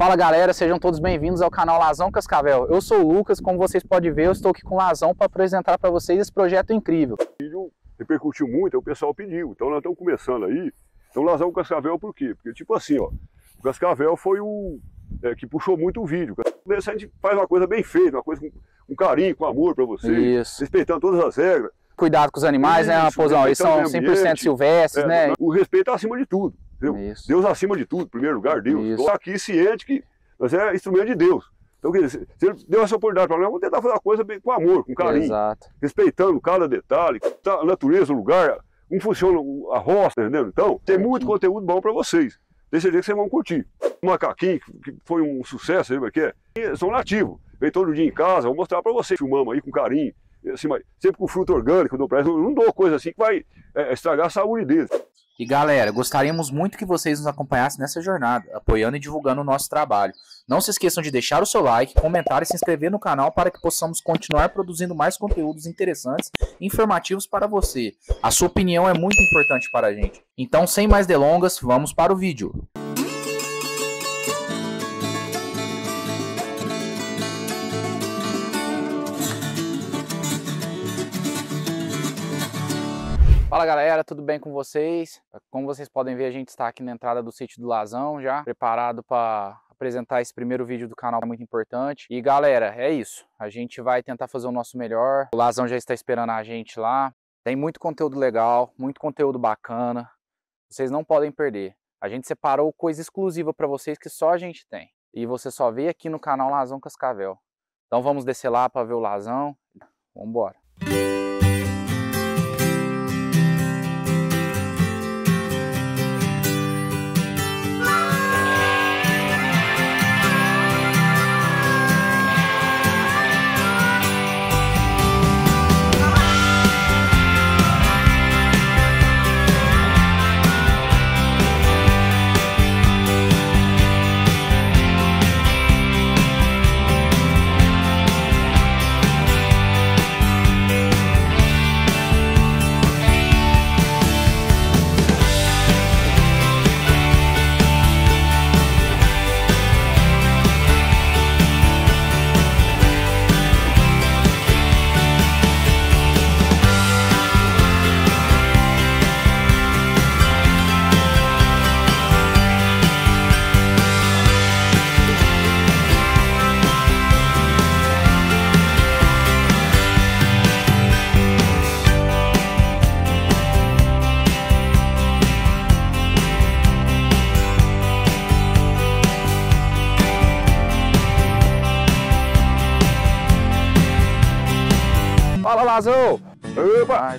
Fala galera, sejam todos bem-vindos ao canal Lazão Cascavel. Eu sou o Lucas, como vocês podem ver, eu estou aqui com o Lazão para apresentar para vocês esse projeto incrível. O vídeo repercutiu muito, o pessoal pediu, então nós estamos começando aí. Então Lazão Cascavel por quê? Porque tipo assim, ó, o Cascavel foi o que puxou muito o vídeo. A gente faz uma coisa bem feita, uma coisa com carinho, com amor para vocês, isso, respeitando todas as regras. Cuidado com os animais, isso, né, Raposão? Eles são 100% silvestres, né? O respeito é acima de tudo. Deus acima de tudo, em primeiro lugar, Deus. Estou aqui ciente que nós é instrumento de Deus. Então, quer dizer, se ele deu essa oportunidade para nós, vamos tentar fazer a coisa bem, com amor, com carinho. Exato. Respeitando cada detalhe, a natureza, o lugar, como funciona a roça, entendeu? Então, tem muito conteúdo bom para vocês. Tem certeza que vocês vão curtir. O macaquinho, que foi um sucesso, sabe o que é? São nativos. Vem todo dia em casa, vou mostrar para vocês. Filmamos aí com carinho. Assim, mas sempre com fruto orgânico, não dou coisa assim que vai estragar a saúde deles. E galera, gostaríamos muito que vocês nos acompanhassem nessa jornada, apoiando e divulgando o nosso trabalho. Não se esqueçam de deixar o seu like, comentar e se inscrever no canal para que possamos continuar produzindo mais conteúdos interessantes e informativos para você. A sua opinião é muito importante para a gente. Então, sem mais delongas, vamos para o vídeo. Fala galera, tudo bem com vocês? Como vocês podem ver, a gente está aqui na entrada do sítio do Lazão já, preparado para apresentar esse primeiro vídeo do canal, que é muito importante. E galera, é isso, a gente vai tentar fazer o nosso melhor, o Lazão já está esperando a gente lá. Tem muito conteúdo legal, muito conteúdo bacana, vocês não podem perder. A gente separou coisa exclusiva para vocês que só a gente tem. E você só vê aqui no canal Lazão Cascavel. Então vamos descer lá para ver o Lazão, vamos embora. Lazão! Epa!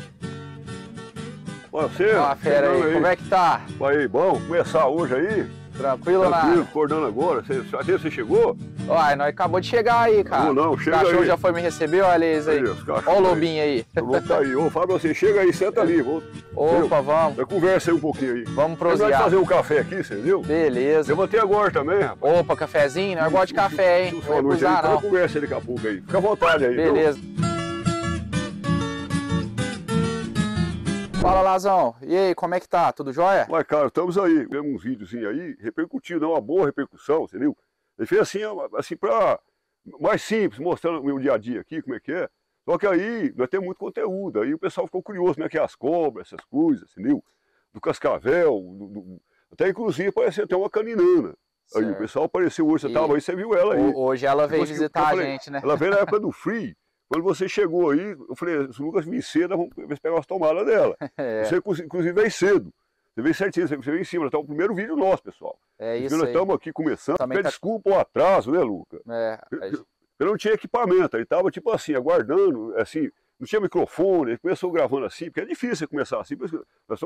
Bora, você? Ah, fera aí, como é que tá? Aí, bom, começar hoje aí? Tranquilo, né? Tranquilo, acordando agora. Você chegou? Uai, nós acabou de chegar aí, cara. Não, chega aí. O cachorro já foi me receber, olha eles aí. Olha o lobinho aí. Eu vou tá aí. Ô, Fábio, você chega aí, senta ali. Vou... Opa, vamos. Eu conversa aí um pouquinho aí. Vamos prosear. Vamos fazer um café aqui, você viu? Beleza. Levantei agora também, rapaz. Opa, cafezinho? Nós gosto de café, hein? Não vou recusar, não. Conversa ele daqui a pouco aí. Fica à vontade aí. Beleza. Fala, Lazão. E aí, como é que tá? Tudo jóia? Ué, cara, estamos aí. Vemos um videozinho aí, repercutiu, deu uma boa repercussão, entendeu? Ele fez assim, assim pra... mais simples, mostrando o meu dia a dia aqui, como é que é. Só que aí, nós temos muito conteúdo. Aí o pessoal ficou curioso, como é que é as cobras, essas coisas, entendeu? Do cascavel, até inclusive apareceu até uma caninana. Certo. Aí o pessoal apareceu hoje, você tava aí, você viu ela aí. Hoje ela veio visitar a gente, né? Ela veio na época do Free. Quando você chegou aí, eu falei, se o Lucas vir cedo, vamos pegar as tomadas dela. É. Você, inclusive, veio cedo. Você veio certinho, você veio em cima. Então, o primeiro vídeo nosso, pessoal. É isso. Nós estamos aqui começando. Tá... Desculpa o atraso, né, Lucas? É. Eu não tinha equipamento. Ele estava, tipo assim, aguardando, assim, não tinha microfone. Ele começou gravando assim, porque é difícil você começar assim.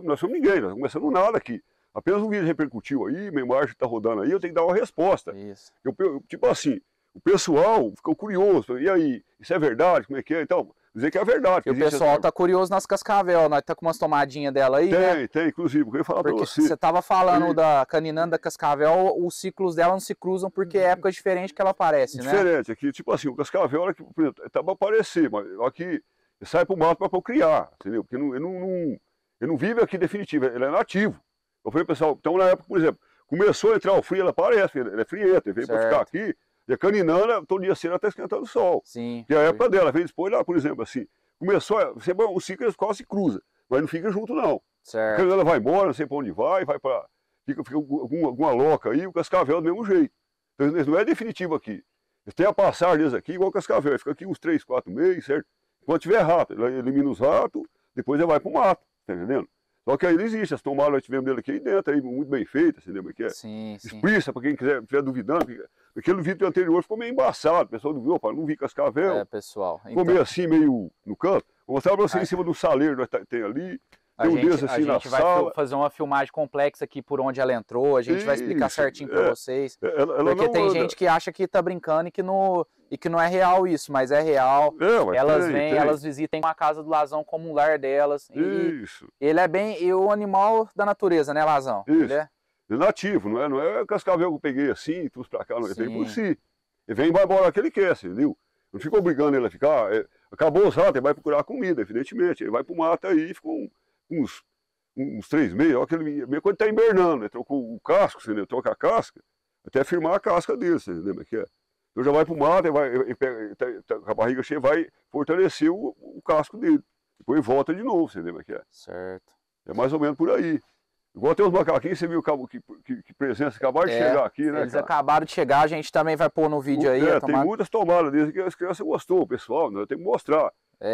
Nós somos ninguém, nós começamos nada aqui. Apenas um vídeo repercutiu aí, minha imagem está rodando aí, eu tenho que dar uma resposta. Isso. Eu, tipo assim. O pessoal ficou curioso, e aí, isso é verdade, como é que é? Então, dizer que é verdade. E o pessoal essa... tá curioso nas cascavel, nós tá com umas tomadinhas dela aí, Tem, inclusive, eu ia falar pra você. Você tava falando da caninana, da cascavel, os ciclos dela não se cruzam porque é época diferente que ela aparece, diferente, aqui, tipo assim, o cascavel, ela, por exemplo, tá pra aparecer, mas aqui sai pro mato pra procriar, entendeu? Porque ele não vive aqui definitivo, ele é nativo. Eu falei, pessoal, então na época, por exemplo, Começou a entrar o frio, ela parece, ela é frieta, veio para ficar aqui. E a Caninana, todo dia cedo, ela está esquentando o sol. Sim. E a época dela, veio depois lá, por exemplo, assim. Começou a... Você, bom, os ciclos quase se cruzam, mas não fica junto, não. Certo. A Caninana vai embora, não sei para onde vai para... Fica alguma loca aí, o Cascavel do mesmo jeito. Então, eles não é definitivo aqui. Eles têm a passagem deles aqui, igual o Cascavel. Fica aqui uns 3, 4 meses, certo? Quando tiver rato, ele elimina os ratos, depois ele vai para o mato, tá entendendo? Só que aí ele existe, as tomadas nós tivemos dele aqui dentro, aí muito bem feita, você lembra que é? Sim, sim. Explica para quem quiser, estiver duvidando, porque aquele vídeo anterior ficou meio embaçado, o pessoal duvidou, para não vi Cascavel. É, pessoal. Então... Ficou meio assim, meio no canto. Vou mostrar para você em cima do saleiro que nós tem ali. Tem um desse assim na sala. A gente vai fazer uma filmagem complexa aqui por onde ela entrou, a gente vai explicar certinho para vocês. Porque tem gente que acha que tá brincando e que não é real isso, mas é real. Elas vêm, elas visitam a casa do Lazão como um lar delas. Isso. Ele é bem o animal da natureza, né, Lazão? Isso. Ele é nativo, não é? Não é Cascavel que eu peguei assim, trouxe para cá, não é? Tem por si. Ele vem e vai embora que ele quer, você viu? Não fica obrigando ele a ficar. Acabou os ratos, ele vai procurar comida, evidentemente. Ele vai pro mato aí e ficou uns 3 meses, olha que ele, meio quando ele tá invernando, ele trocou o casco, você lembra? Troca a casca, até firmar a casca dele, você lembra que é? Então já vai pro mato, ele pega, a barriga cheia, vai fortalecer o casco dele, depois volta de novo, você lembra que é? Certo. É mais ou menos por aí. Igual tem os macaquinhos, você viu que presença, acabaram de chegar aqui, né? Eles acabaram de chegar, a gente também vai pôr no vídeo aí. Tem muitas tomadas deles que as crianças gostou, pessoal, né? Tem que mostrar.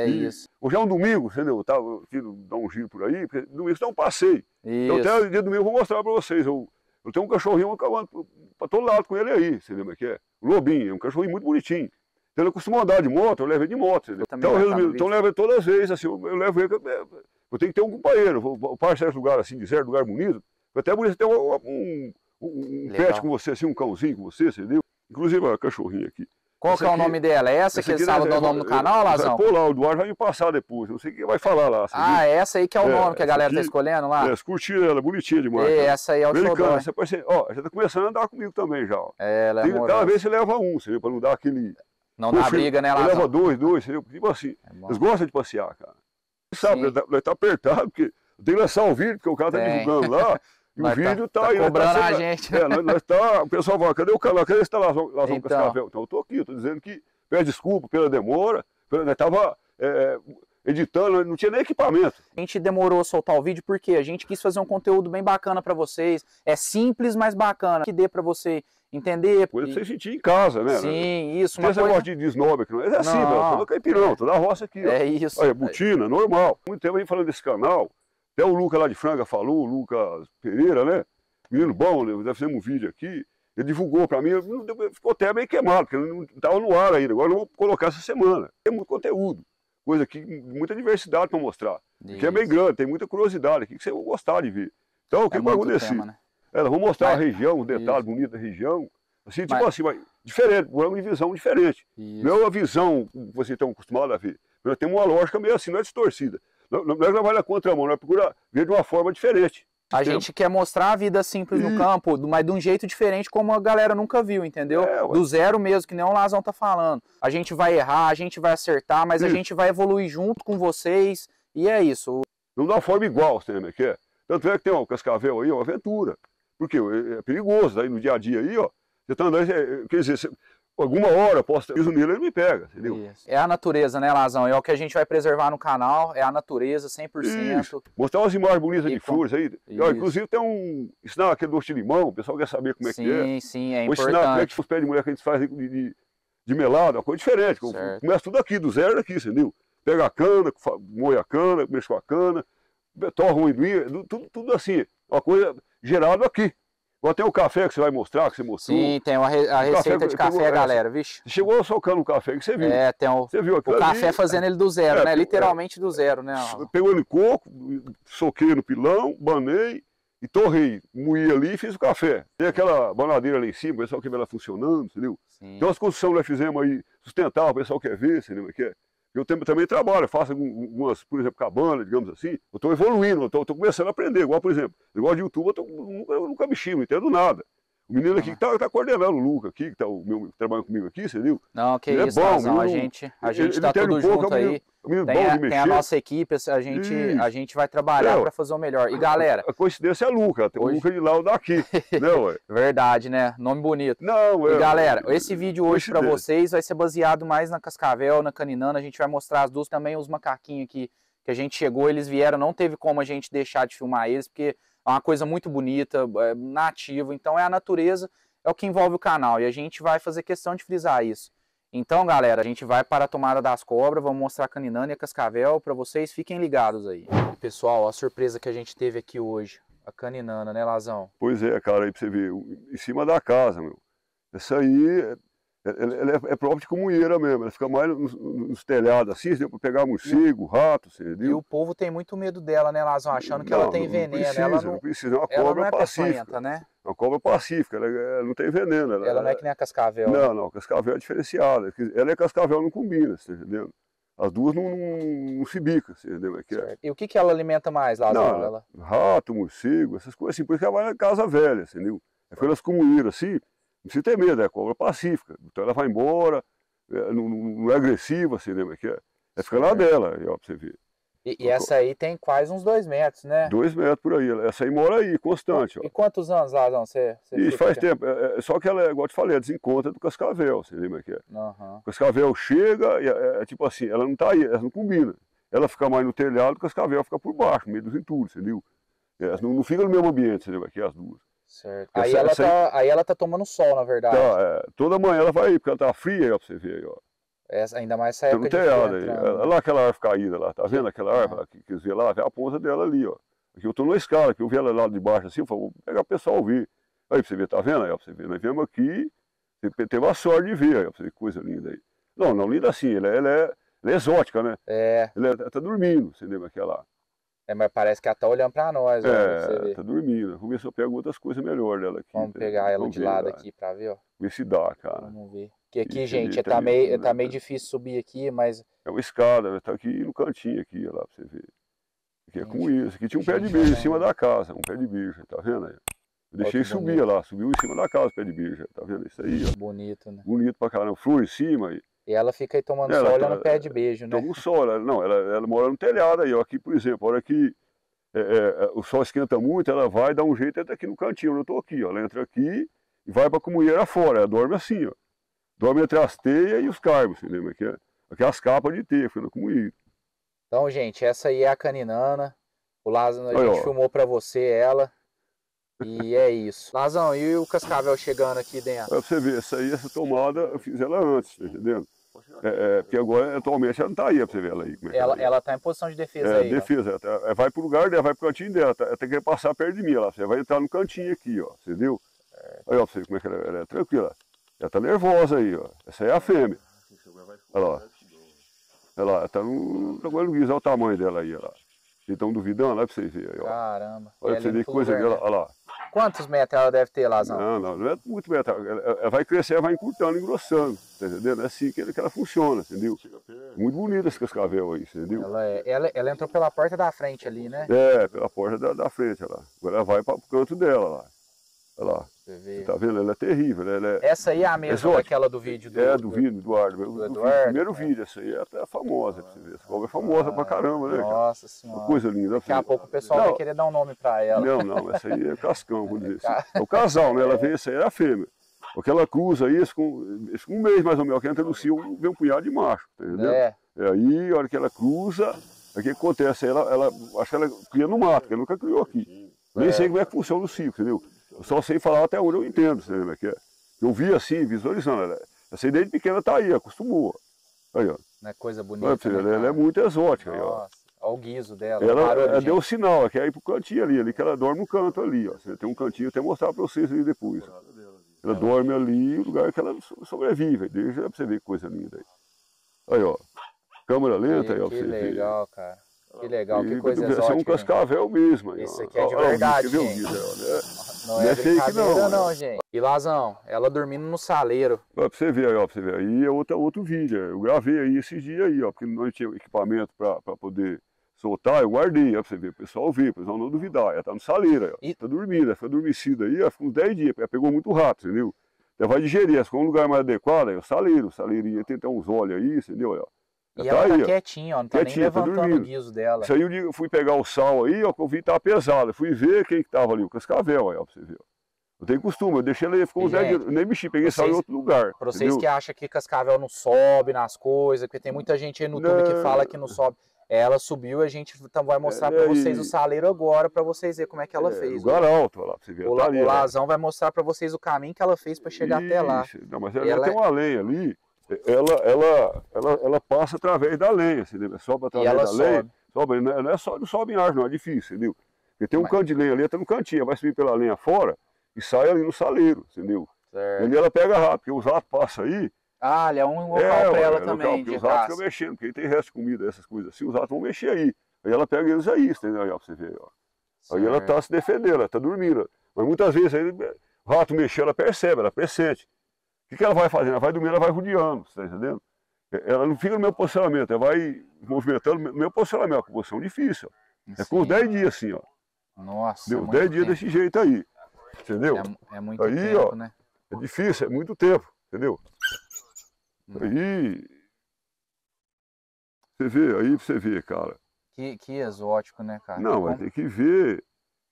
Isso. Hoje é um domingo, entendeu? Eu tava aqui, dar um giro por aí, porque domingo dá um passeio. Isso. Então até o dia do domingo eu vou mostrar pra vocês. Eu tenho um cachorrinho acabando pra todo lado com ele aí, você lembra que é? O Lobinho, é um cachorrinho muito bonitinho. Então ele costuma andar de moto, eu levo ele de moto, você lembra? Então eu levo ele todas as vezes, assim, eu levo ele, eu tenho que ter um companheiro, eu paro em certo lugar assim, de certo lugar bonito, até bonito ter um pet com você, assim, um cãozinho com você, entendeu? Inclusive a cachorrinha aqui. Qual que é o nome dela? É essa que eles falam do nome do canal, Lazão? Pô, lá, o Duarte vai me passar depois, não sei quem vai falar lá. Essa aí que é o nome que a galera tá escolhendo lá? É, curtiram ela, bonitinha demais. Essa aí é o xodó. Ó, já tá começando a andar comigo também já. Ela é amorosa. Cada vez você leva um, você viu, pra não dar aquele... Não dá briga, né, Lazão? Leva dois, você viu, tipo assim. Eles gostam de passear, cara. Sabe, nós tá apertado, porque tem que lançar o vídeo, porque o cara tá divulgando lá. E o vídeo tá aí, cobrando a gente. O pessoal fala, cadê o canal? Cadê esse Lazão Cascavel? Então eu tô aqui, eu tô dizendo que peço desculpa pela demora, nós tava editando, não tinha nem equipamento. A gente demorou a soltar o vídeo porque a gente quis fazer um conteúdo bem bacana pra vocês, é simples, mas bacana, que dê pra você entender. Coisa pra você sentir em casa, né? Sim, isso. Não tem essa coisa de esnobe aqui, não. É assim, velho, caipirão, tô na roça aqui. É isso. Olha, botina, normal. Muito tempo a gente falando desse canal. Até o Luca lá de Franca falou, o Luca Pereira, né? Menino bom, né? Nós fizemos um vídeo aqui. Ele divulgou pra mim, ficou até meio queimado, porque não estava no ar ainda. Agora eu vou colocar essa semana. Tem muito conteúdo, coisa aqui, muita diversidade para mostrar. Porque é bem grande, tem muita curiosidade aqui que você vai gostar de ver. Então, o que vai acontecer? Vou mostrar a região, os detalhes bonitos da região. Assim, tipo assim, mas diferente, uma visão diferente. Isso. Não é uma visão que vocês estão acostumados a ver. Nós temos uma lógica meio assim, não é distorcida. Nós trabalhamos na contramão, nós procuramos ver de uma forma diferente. A gente quer mostrar a vida simples no campo, mas de um jeito diferente como a galera nunca viu, entendeu? Do zero mesmo, que nem o Lazão tá falando. A gente vai errar, a gente vai acertar, mas a gente vai evoluir junto com vocês, e é isso. Não dá uma forma igual, você lembra que é? Tanto é que tem o Cascavel aí, é uma aventura. Porque é perigoso, aí no dia a dia aí, ó, você tá andando, quer dizer... Alguma hora, posso resumir, ele me pega, entendeu? Isso. É a natureza, né, Lazão? É o que a gente vai preservar no canal, é a natureza, 100%. Isso. Mostrar umas imagens bonitas de flores aí. Olha, inclusive tem um... Ensinar aquele doce de limão, o pessoal quer saber como é que é. Sim, é importante. Ensinar como é que os pés de mulher que a gente faz de melado, uma coisa diferente. Começa tudo aqui, do zero daqui, entendeu? Pega a cana, moe a cana, mexe com a cana, torra o amendoim, tudo assim. Uma coisa gerada aqui. Agora tem o café que você vai mostrar, que você mostrou. Sim, tem a receita de café, galera, vixe. Chegou socando o café que você viu. Tem o café fazendo ele do zero, né? Literalmente do zero, né? Pegou no coco, soquei no pilão, banei e torrei. Moí ali e fiz o café. Tem aquela banadeira ali em cima, o pessoal quer ver ela funcionando, entendeu? Então as construções que nós fizemos aí, sustentável, o pessoal quer ver, entendeu? Eu também trabalho, faço algumas, por exemplo, cabanas, digamos assim. Eu estou evoluindo, eu estou começando a aprender. Igual, por exemplo, igual de YouTube, eu nunca mexi, não entendo nada. O menino aqui que tá coordenando, o Luca aqui, que tá trabalhando comigo aqui, você viu? Não, que ele isso, é bom, Lazão, menino, a gente tá tudo junto aí. Tem a nossa equipe, a gente vai trabalhar para fazer o melhor. E galera... A coincidência é Luca, tem hoje... o Luca de lá, o daqui. Não, ué. Verdade, né? Nome bonito. Não, é... E galera, esse vídeo hoje para vocês vai ser baseado mais na Cascavel, na Caninana. A gente vai mostrar as duas, também os macaquinhos aqui que a gente chegou, eles vieram, não teve como a gente deixar de filmar eles, porque... É uma coisa muito bonita, nativa, então é a natureza, é o que envolve o canal e a gente vai fazer questão de frisar isso. Então galera, a gente vai para a Tomada das Cobras, vamos mostrar a Caninana e a Cascavel para vocês, fiquem ligados aí. Pessoal, a surpresa que a gente teve aqui hoje, a Caninana, né, Lazão? Pois é, cara, aí pra você ver, em cima da casa, meu. Essa aí, ela é própria de comunheira mesmo, ela fica mais nos telhados assim, deu para pegar morcego, rato, entendeu? E o povo tem muito medo dela, né, Lazão? Achando que não, ela tem veneno. Precisa, ela não precisa, é uma cobra pacífica, né? Uma cobra pacífica, ela não tem veneno. Ela não é que nem a Cascavel. Não, a Cascavel é diferenciada, ela e a Cascavel não combinam, você entendeu? As duas não se bicam, você entendeu? E o que ela alimenta mais, Lazão? Não, ela... Rato, morcego, essas coisas assim, por isso que ela vai na casa velha, entendeu? É pelas comunheiras assim. Não precisa ter medo, é cobra pacífica. Então ela vai embora, não é agressiva, assim, né? É ficar lá dela, ó, pra você ver. E essa aí tem quase uns 2 metros, né? 2 metros por aí. Essa aí mora aí, constante. Ó. E quantos anos, Lazão, você isso faz tempo. Só que ela, igual eu te falei, ela desencontra do Cascavel, você lembra que é? Uhum. O Cascavel chega, e é tipo assim, ela não tá aí, ela não combina. Ela fica mais no telhado, o Cascavel fica por baixo, no meio dos entulhos, entendeu? Elas não ficam no mesmo ambiente, você lembra que as duas. Certo. Aí ela tá tomando sol, na verdade. Tá, toda manhã ela vai aí, porque ela tá fria, ó, pra você ver aí, ó. Essa, ainda mais essa época de frio. Olha lá aquela árvore caída lá, tá vendo aquela árvore? Quer dizer, lá vê a ponta dela ali, ó. Aqui eu tô numa escala, que eu vi ela lá de baixo assim, eu falo, vou pegar o pessoal ver. Aí pra você ver, tá vendo aí, ó, pra você ver. Nós viemos aqui, teve a sorte de ver aí, ó, pra você ver, coisa linda aí. Não linda assim, ela é exótica, né? É. Ela tá dormindo, você lembra aquela... mas parece que ela tá olhando pra nós, ó, tá dormindo. Vamos ver se eu pego outras coisas melhor dela aqui. Vamos pegar ela de lado aqui pra ver, ó. Ver se dá, cara. Vamos ver. Porque aqui, gente, tá meio difícil subir aqui, mas... É uma escada, tá aqui no cantinho aqui, ó lá, pra você ver. Aqui é como isso. Aqui tinha um pé de birja em cima da casa, um pé de birja, tá vendo aí? Eu deixei subir lá, subiu em cima da casa o pé de birja, tá vendo? Isso aí, ó. Bonito, né? Bonito pra caramba. Flor em cima aí. E ela fica aí tomando sol, olhando o pé de beijo, né? Toma o sol, ela mora no telhado aí, ó, aqui, por exemplo, a hora que o sol esquenta muito, ela vai dar um jeito, entra aqui no cantinho, onde eu tô aqui, ó, ela entra aqui e vai pra comunheira fora, ela dorme assim, ó, dorme entre as teias e os cargos, você lembra? Aqui é as capas de teia, foi na comunheira. Então, gente, essa aí é a Caninana, o Lazão, a gente filmou pra você ela. E é isso. Lazão, e o Cascavel chegando aqui dentro? Pra você ver, essa tomada eu fiz ela antes, tá entendendo? Porque agora, atualmente, ela não tá aí, pra você ver ela aí. Como é ela tá em posição de defesa aí. Defesa. Ela vai pro lugar dela, vai pro cantinho dela. Ela tem que passar perto de mim, lá. Você vai entrar no cantinho aqui, ó. Você viu? Aí, ó, pra você ver como é que ela é tranquila. Ela tá nervosa aí, ó. Essa aí é a fêmea. Olha lá. Olha lá, ela tá no... Agora não diz, olha o tamanho dela aí, olha lá. Vocês estão duvidando? Olha pra vocês verem aí, ó. Caramba. Olha pra você ver que coisa dela, olha lá. Quantos metros ela deve ter, Lazão? Não é muito metro. Ela vai crescer, ela vai encurtando, engrossando, tá entendendo? É assim que ela funciona, entendeu? Muito bonita esse Cascavel aí, entendeu? Ela entrou pela porta da frente ali, né? Pela porta da frente, olha lá. Agora ela vai para o canto dela, lá. Olha lá. Você tá vendo? Ela é terrível, essa aí é a mesma daquela do vídeo do... É, do vídeo, Eduardo. Primeiro vídeo, essa aí é até famosa, pra você ver. Essa cobra é famosa pra caramba, né? Nossa senhora. Coisa linda. Daqui a pouco o pessoal vai querer dar um nome pra ela. Não, essa aí é Cascão, vou dizer. É o casal, né? Ela vem, essa aí é a fêmea. Porque ela cruza aí, com um mês mais ou menos, que entra no cio, vem um punhado de macho, tá entendendo? Aí, a hora que ela cruza, o que acontece? Acho que ela cria no mato, porque ela nunca criou aqui. Nem sei como é que funciona o cio, entendeu? Eu só sei falar até onde eu entendo, você lembra que é? Eu vi assim, visualizando ela. Essa ideia de pequena tá aí, acostumou. Aí, ó. Não é coisa bonita. Ela é muito exótica. Nossa, aí, ó. Olha o guiso dela. Ela deu o sinal, que é ir pro cantinho ali, que ela dorme no canto ali, ó. Tem um cantinho, eu até mostrar pra vocês ali depois. Ela dorme ali, o lugar que ela sobrevive. Deixa pra você ver que coisa linda aí. Aí, ó. Câmera lenta aí, ó. Que legal, cara. Que legal, que coisa exótica. Isso é um cascavel mesmo. Isso aqui é de verdade, gente. Não é fake não, gente. E Lazão, ela dormindo no saleiro. Pra você ver aí, ó, pra você ver. Aí é outro vídeo. Eu gravei aí esses dias aí, ó, porque nós tínhamos equipamento pra poder soltar, eu guardei, pra você ver, o pessoal ouvir, o pessoal não duvidar. Ela tá no saleiro, ela tá dormindo, ela foi adormecida aí, ela ficou uns 10 dias, ela pegou muito rato, entendeu? Ela vai digerir, ela ficou um lugar mais adequado, é o saleiro ia tentar uns olhos aí, entendeu? E ela tá aí, quietinha, ó, não tá quietinha, nem levantando o guiso dela. Isso aí eu fui pegar o sal aí, ó, que eu vi que tava pesado, eu fui ver quem que tava ali, o Cascavel, ó, pra você ver, ó. Eu tenho costume, eu deixei ele, ficou uns 10 dias, nem mexi, peguei sal em outro lugar. Pra vocês que acham que Cascavel não sobe nas coisas, porque tem muita gente aí no YouTube que fala que não sobe. Ela subiu, a gente vai mostrar para vocês o saleiro agora, para vocês verem como é que ela fez. O garalto, lá, pra você ver. O, tá ali, o Lazão vai mostrar para vocês o caminho que ela fez para chegar até lá. Não, mas ela tem uma lenha ali, ela passa através da lenha, entendeu? Sobe através da lenha. Sobe, não, não sobe em árvore, não, é difícil, entendeu? Porque tem um canto de lenha ali, tá no cantinho, vai subir pela lenha fora e sai ali no saleiro, entendeu? Certo. E ali ela pega rápido, porque os ratos passam aí. Ah, ali é um local pra ela também, de caça. Os ratos ficam mexendo, porque aí tem resto de comida, essas coisas assim, os ratos vão mexer aí. Aí ela pega eles aí, entendeu? Aí, ó, pra você ver, ó. Aí ela tá se defendendo, ela tá dormindo. Mas muitas vezes aí, o rato mexendo, ela percebe, ela pressente. O que ela vai fazendo? Ela vai dormindo, ela vai rodeando, você tá entendendo? Ela não fica no mesmo posicionamento, ela vai movimentando no mesmo posicionamento, uma posição difícil. Ó. É com uns 10 dias assim, ó. Nossa, deu 10 dias desse jeito aí. Entendeu? É muito aí, tempo, ó, né? É difícil, é muito tempo, entendeu? Aí, você vê, aí você vê, cara. Que exótico, né, cara? Não, mas tem que ver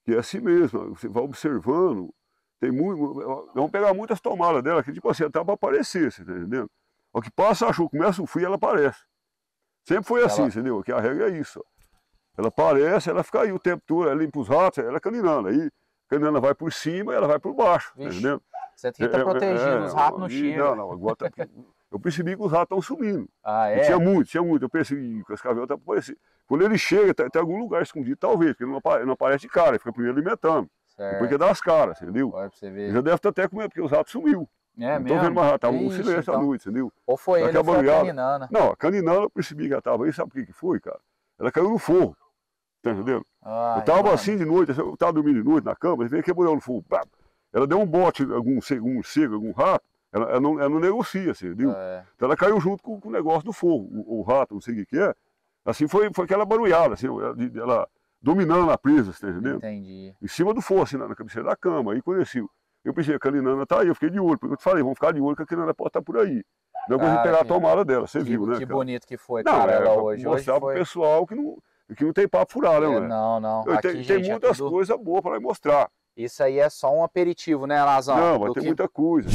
que é assim mesmo, você vai observando, tem muito, vamos pegar muitas tomadas dela, que tipo assim, tá pra aparecer, você tá entendendo? O que passa, achou, começa o frio, ela aparece. Sempre foi assim, entendeu? Que a regra é isso, ó. Ela aparece, ela fica aí o tempo todo, ela limpa os ratos, ela é caninana, aí... A caninana vai por cima e ela vai por baixo, tá entendendo? Você tenta proteger, os ratos não chegam. Não, agora tá, eu percebi que os ratos estão sumindo. Ah, é? E tinha muito. Eu pensei que o Cascavel tá aparecendo. Quando ele chega, tem algum lugar escondido, talvez, porque ele não aparece de cara, ele fica primeiro alimentando. Certo. Depois que dá as caras, entendeu? Olha pra você ver. Ele já deve estar até comendo, porque os ratos sumiu. É não mesmo? Tô vendo mais rato, tava um silêncio então... à noite, entendeu? Ou foi ele ou foi a caninana? Não, a caninana eu percebi que ela tava aí, sabe o que foi, cara? Ela caiu no forro. Tá entendendo? Ai, eu tava assim de noite, eu tava dormindo de noite na cama, ele veio quebrando no fogo. Ela deu um bote, algum cego, algum rato, ela não negocia, assim, entendeu? É. Então ela caiu junto com o negócio do fogo, o rato, não sei o que é. Assim foi aquela barulhada, assim, ela dominando a presa, tá entendendo? Entendi. Em cima do fogo, assim, na cabeceira da cama, aí conheci. Eu pensei, a caninana tá aí, eu fiquei de olho, porque eu te falei, vamos ficar de olho que a caninana pode estar por aí. Não consegui pegar a tomada dela, você viu, né? Que bonito que foi, cara, ela hoje. Mostrar pro pessoal que não. Aqui não tem papo furado, né? Não, não. Tem muitas coisas boas para mostrar. Isso aí é só um aperitivo, né, Lazão? Não, vai ter muita coisa.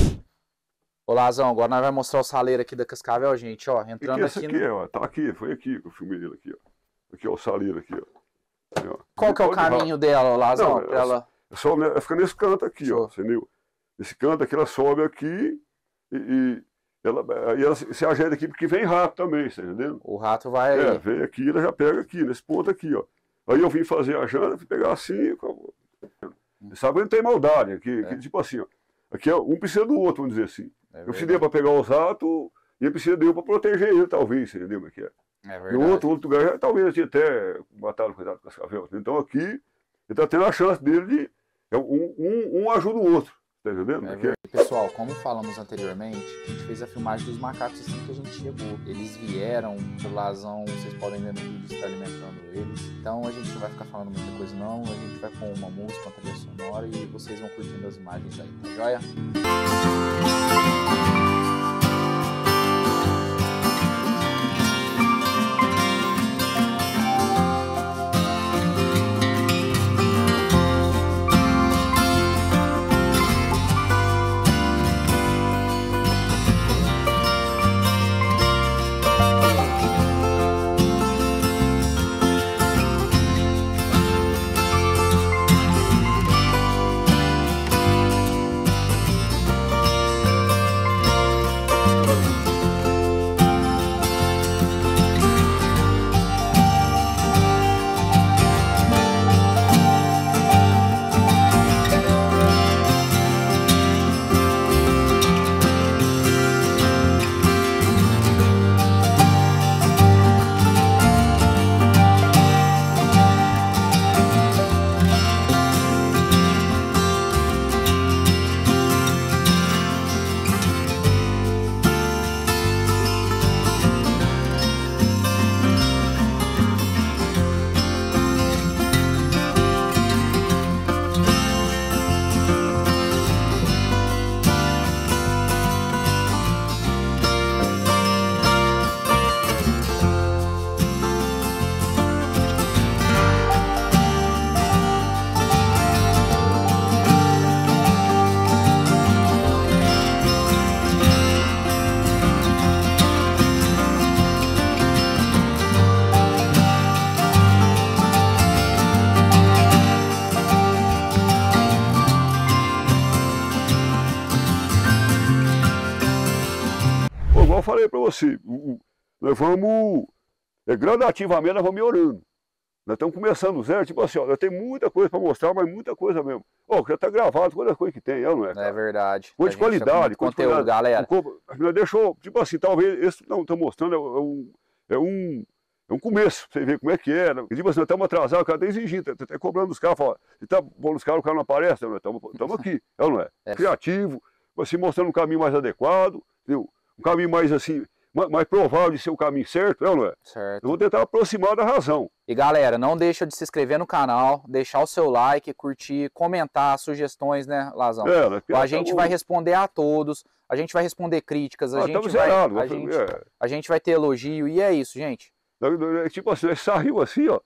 Ô, Lazão, agora nós vamos mostrar o saleiro aqui da Cascavel, gente, ó. Entrando aqui. Aqui, ó. Tá aqui, foi aqui que eu filmei ele aqui, ó. Aqui, ó, o saleiro aqui, ó. Aqui, ó. Qual que é o caminho dela, Lazão? Não, ela fica nesse canto aqui, ó. Entendeu? Esse canto aqui, ela sobe aqui e ela se ajeita aqui porque vem rato também, você tá entendendo? O rato vai aí. Vem aqui, ela já pega aqui, nesse ponto aqui, ó. Aí eu vim fazer a janta, fui pegar assim, sabe, não tem maldade aqui, aqui tipo assim, ó. Aqui ó, um precisa do outro, vamos dizer assim. Eu precisei para pegar os ratos e ele precisa de eu para proteger ele, talvez, você entendeu como é que é? É verdade. E o outro lugar, já, talvez eu tinha até matado, cuidado com as Cascavel. Então aqui, ele tá tendo a chance dele de... Um ajuda o outro. Tá entendendo? Pessoal, como falamos anteriormente, a gente fez a filmagem dos macacos assim que a gente chegou. Eles vieram pro Lazão, vocês podem ver no vídeo, está alimentando eles. Então a gente não vai ficar falando muita coisa não, a gente vai com uma música, uma trilha sonora e vocês vão curtindo as imagens aí, tá joia? falei para você, nós vamos, gradativamente, nós vamos melhorando. Nós estamos começando do zero, tipo assim, ó, nós temos muita coisa para mostrar, mas muita coisa mesmo. Ó, já está gravado, quantas coisas que tem, não é? Cara? É verdade. Coisa de qualidade. Conteúdo, galera. Nós deixou, tipo assim, talvez, esse não está mostrando, é um começo, você vê como é que é. Né? E tipo assim, nós estamos atrasados, o cara está exigindo, está cobrando os caras, fala, se está bom os caras, o cara não aparece, não é? Estamos aqui, não é? É. Criativo, assim, mostrando um caminho mais adequado, entendeu? Um caminho mais assim... mais provável de ser o caminho certo, não é? Certo. Eu vou tentar aproximar da razão. E galera, não deixa de se inscrever no canal, deixar o seu like, curtir, comentar, sugestões, né, Lazão? A gente vai responder a todos, a gente vai responder críticas, a gente vai ter elogio, e é isso, gente. Tipo assim, saiu assim, ó,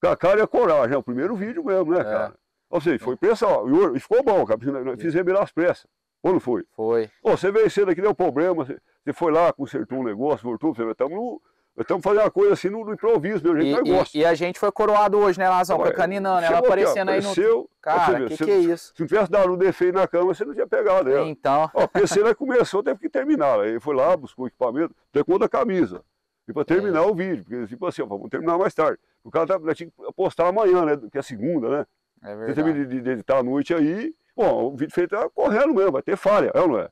com a cara e a coragem, é o primeiro vídeo mesmo, né, cara? Ou seja, foi pressa, ó, e ficou bom, cara, fizemos melhor as pressas. Ou não foi? Foi. Ó, você veio cedo aqui, deu problema, você foi lá, consertou um negócio, voltou, você estamos fazendo uma coisa assim no improviso, meu jeito, gosta. E a gente foi coroado hoje, né, Lazão? Com a Caninana, ela aparecendo aqui, apareceu, cara, o que é isso? Se não tivesse dado um defeito na cama, você não tinha pegado ela. Então. Ó, pensei, ela começou, teve que terminar. Aí foi lá, buscou o equipamento, pegou da camisa. E para terminar o vídeo, porque tipo assim, ó, vamos terminar mais tarde. O cara tinha que postar amanhã, né? Que é segunda, né? É verdade. Você teve de editar à noite aí. Bom, o vídeo feito tá correndo mesmo, vai ter falha, é ou não é?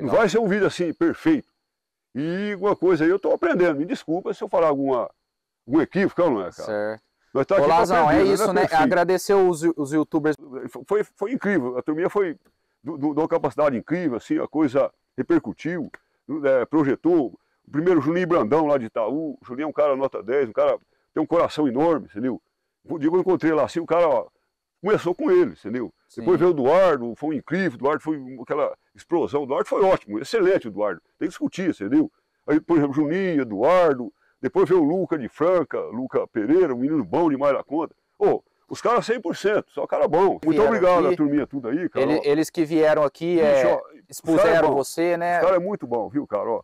Não vai ser um vídeo assim, perfeito. E alguma coisa aí eu tô aprendendo, me desculpa se eu falar algum equívoco, é ou não é, cara? Certo. Mas tá aqui Lazão, é isso, né? Agradecer os youtubers. Foi incrível, a turminha foi de uma capacidade incrível, assim, a coisa repercutiu, projetou. O primeiro Juninho Brandão lá de Itaú, o Juninho é um cara nota 10, um cara tem um coração enorme, entendeu? O dia que eu encontrei lá assim, o cara, ó, começou com ele, entendeu? Sim. Depois veio o Eduardo, foi incrível, o Duarte foi aquela explosão, o Duarte foi ótimo, excelente o Eduardo, tem que discutir, entendeu? Aí, por exemplo, Juninho, Eduardo, depois veio o Luca de Franca, Luca Pereira, um menino bom demais na conta. Ô, os caras 100%, só cara bom. Muito obrigado a turminha, tudo aí, cara. Eles que vieram aqui, expuseram você, né? O cara é muito bom, viu, cara? Ó,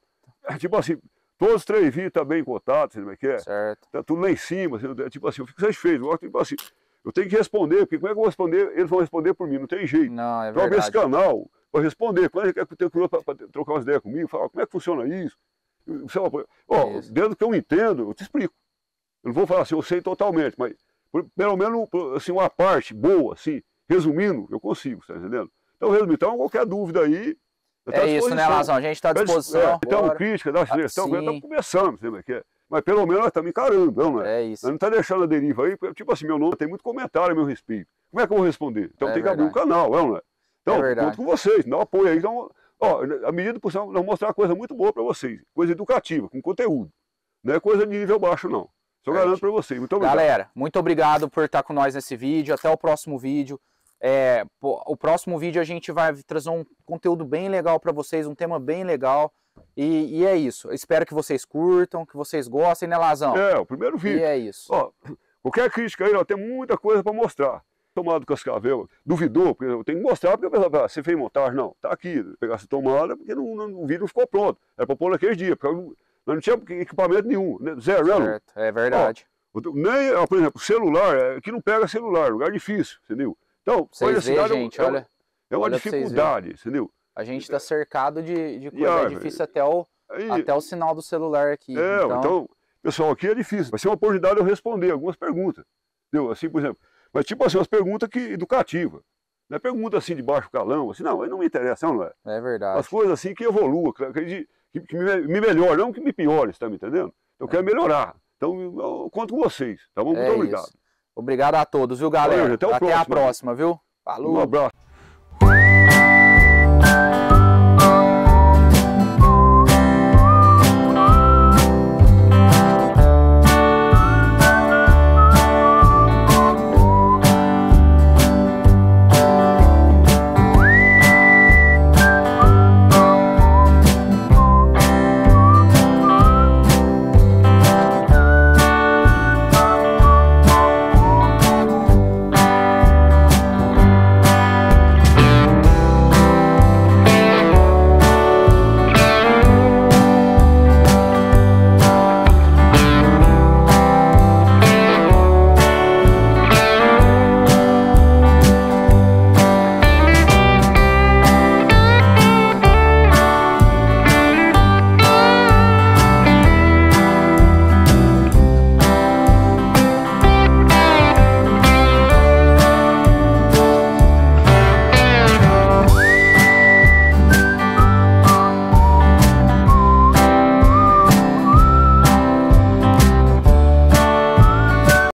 tipo assim, todos os três vídeos tá bem contados, você não é que é? Certo. Tá tudo lá em cima, tipo assim, eu fico satisfeito, eu gosto, tipo assim... Eu tenho que responder, porque como é que eu vou responder? Eles vão responder por mim, não tem jeito. Não, é verdade. Então, esse canal, para responder, quando ele quer trocar umas ideias comigo, falar como é que funciona isso? Ó, dentro do que eu entendo, eu te explico. Eu não vou falar assim, eu sei totalmente, mas pelo menos assim, uma parte boa, assim, resumindo, eu consigo, tá entendendo? Então, resumindo, então, qualquer dúvida aí. É isso, né, Lazão? A gente está à disposição. Então, crítica, dá sugestão, porque nós estamos começando, sabe o que é? Mas pelo menos nós estamos encarando, não é? É isso. Nós não estamos deixando a deriva aí, porque, tipo assim, meu nome tem muito comentário a meu respeito. Como é que eu vou responder? Então tem que abrir um canal, não é? Então, conto com vocês, dá um apoio aí. Então, ó, à medida do possível, nós vamos mostrar uma coisa muito boa para vocês. Coisa educativa, com conteúdo. Não é coisa de nível baixo, não. Só garanto para vocês. Muito obrigado. Galera, muito obrigado por estar com nós nesse vídeo. Até o próximo vídeo. O próximo vídeo a gente vai trazer um conteúdo bem legal para vocês, um tema bem legal. E é isso. Eu espero que vocês curtam, que vocês gostem, né, Lazão? É, o primeiro vídeo. E é isso. Ó, qualquer crítica aí, ó, tem muita coisa para mostrar. Tomada do Cascavel, duvidou, porque eu tenho que mostrar, porque a pessoa, você fez montagem? Não, tá aqui, pegar essa tomada, porque o vídeo não ficou pronto. Era para pôr naquele dia, porque nós não tínhamos equipamento nenhum, né? Zero, certo, é verdade. Ó, nem, ó, por exemplo, celular, aqui não pega celular, lugar difícil, entendeu? Então, vocês veem, gente, olha. É uma dificuldade, entendeu? A gente está cercado de coisa, é difícil até o sinal do celular aqui. É, então, pessoal, aqui é difícil. Vai ser uma oportunidade de eu responder algumas perguntas, entendeu? Assim, por exemplo, mas tipo assim, umas perguntas educativas. Não é pergunta assim de baixo calão, assim, não, não me interessa, não é? É verdade. As coisas assim que evoluam, que me melhorem, não que me piorem, você tá me entendendo? Eu quero melhorar, então eu conto com vocês, tá bom? Muito obrigado. Isso. Obrigado a todos, viu, galera? Até a próxima, viu? Falou! Um abraço.